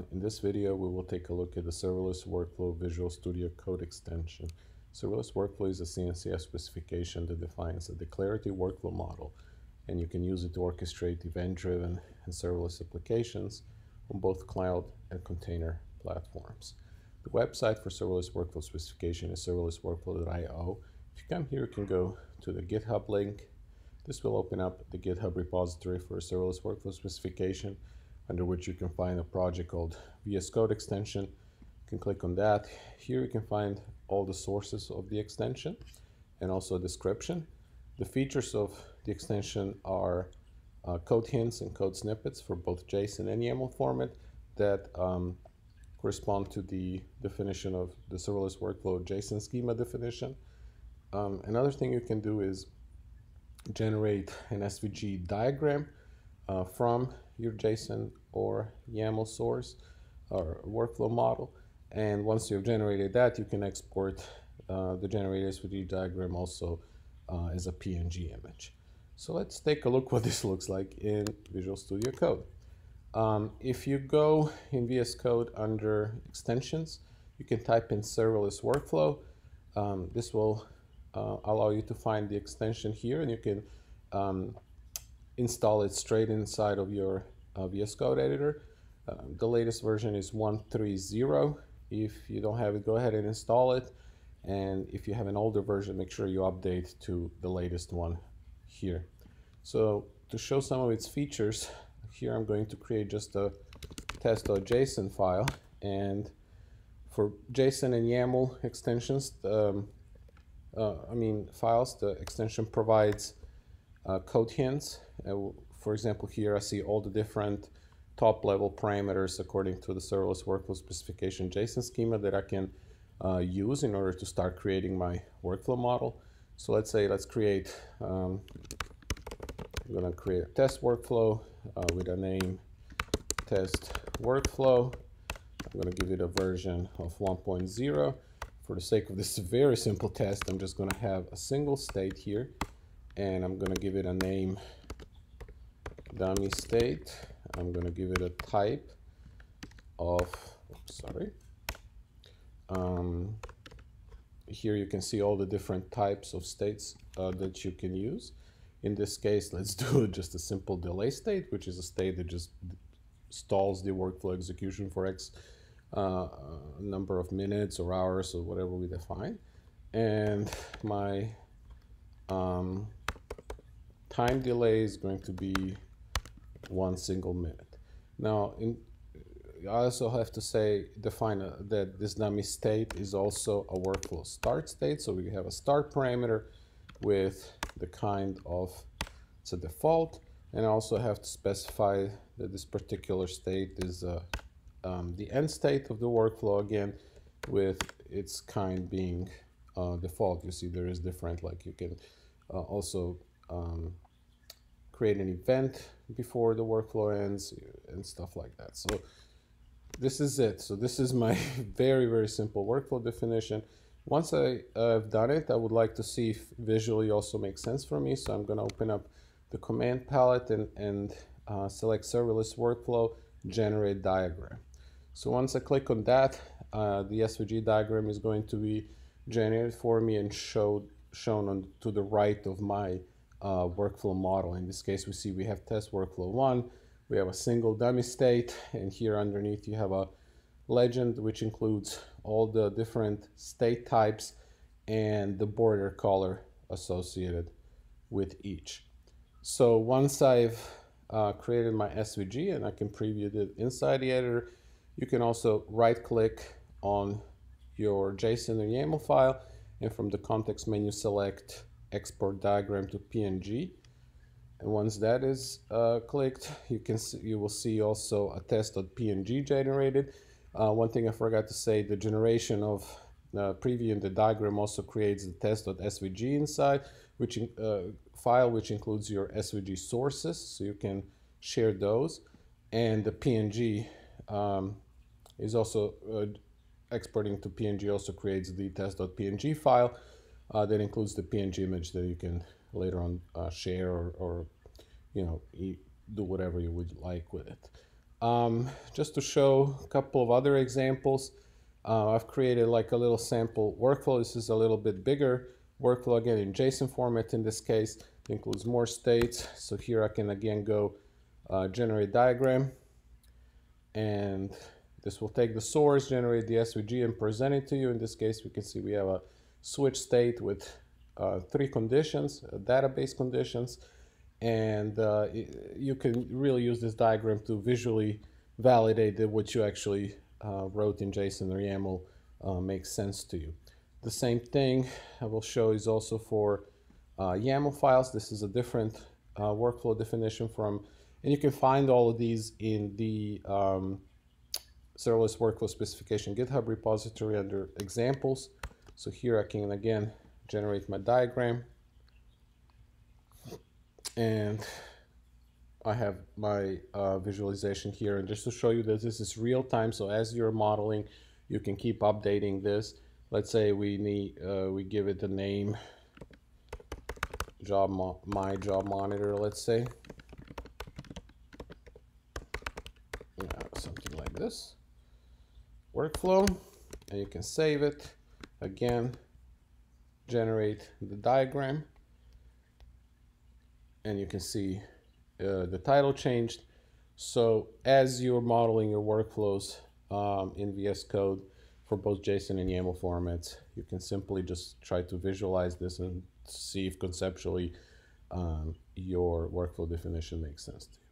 on. In this video, we will take a look at the Serverless Workflow Visual Studio Code Extension. Serverless Workflow is a CNCF specification that defines a declarative workflow model, and you can use it to orchestrate event-driven and serverless applications on both cloud and container platforms. The website for Serverless Workflow specification is serverlessworkflow.io. If you come here, you can go to the GitHub link. This will open up the GitHub repository for Serverless Workflow specification, under which you can find a project called VS Code Extension. You can click on that. Here you can find all the sources of the extension and also a description. The features of the extension are code hints and code snippets for both JSON and YAML format that correspond to the definition of the serverless workflow JSON schema definition. Another thing you can do is generate an SVG diagram from your JSON or YAML source or workflow model. And once you've generated that, you can export the generated SVG diagram also as a PNG image. So let's take a look what this looks like in Visual Studio Code. If you go in VS Code under extensions, you can type in serverless workflow. This will allow you to find the extension here, and you can install it straight inside of your VS Code editor. The latest version is 1.3.0. If you don't have it, go ahead and install it. And if you have an older version, make sure you update to the latest one here. So to show some of its features, here I'm going to create just a test.json file. And for JSON and YAML extensions, files, the extension provides code hints. For example, here I see all the different top-level parameters according to the serverless workflow specification JSON schema that I can use in order to start creating my workflow model. So I'm going to create a test workflow with a name test workflow. I'm going to give it a version of 1.0. For the sake of this very simple test, I'm just going to have a single state here, and I'm going to give it a name dummy state. I'm going to give it a type of, here you can see all the different types of states that you can use. In this case, let's do just a simple delay state, which is a state that just stalls the workflow execution for X number of minutes or hours or whatever we define. And my time delay is going to be one single minute. Now, I also have to say, that this dummy state is also a workflow start state. So we have a start parameter with the kind of, it's a default, and I also have to specify that this particular state is the end state of the workflow, again, with its kind being default. You see there is different, like you can also create an event before the workflow ends and stuff like that. So this is it. So this is my very, very simple workflow definition. Once I have done it, I would like to see if visually also makes sense for me. So I'm going to open up the command palette and select serverless workflow, generate diagram. So once I click on that, the SVG diagram is going to be generated for me and shown on to the right of my workflow model. In this case, we see we have test workflow 1, we have a single dummy state, and here underneath you have a legend which includes all the different state types and the border color associated with each. So once I've created my SVG and I can preview it inside the editor, you can also right click on your JSON or YAML file, and from the context menu select export diagram to PNG. And once that is clicked, you will see also a test.png generated. One thing I forgot to say, the generation of previewing the diagram also creates the test.svg inside, which file which includes your SVG sources, so you can share those. And the PNG is also exporting to PNG also creates the test.png file that includes the PNG image that you can later on share or do whatever you would like with it. Just to show a couple of other examples, I've created like a little sample workflow. This is a little bit bigger workflow, again in JSON format in this case. It includes more states. So here I can again go generate diagram, and this will take the source, generate the SVG, and present it to you. In this case, we can see we have a switch state with three conditions, database conditions, and you can really use this diagram to visually validate that what you actually wrote in JSON or YAML makes sense to you. The same thing I will show is also for YAML files. This is a different workflow definition from, and you can find all of these in the Serverless Workflow Specification GitHub repository under examples. So here I can again generate my diagram, and I have my visualization here. And just to show you that this is real time, so as you're modeling, you can keep updating this. Let's say we need we give it the name my job monitor, let's say, something like this workflow, and you can save it again, generate the diagram, and you can see the title changed. So as you're modeling your workflows in VS Code for both JSON and YAML formats, you can simply just try to visualize this and see if conceptually your workflow definition makes sense to you.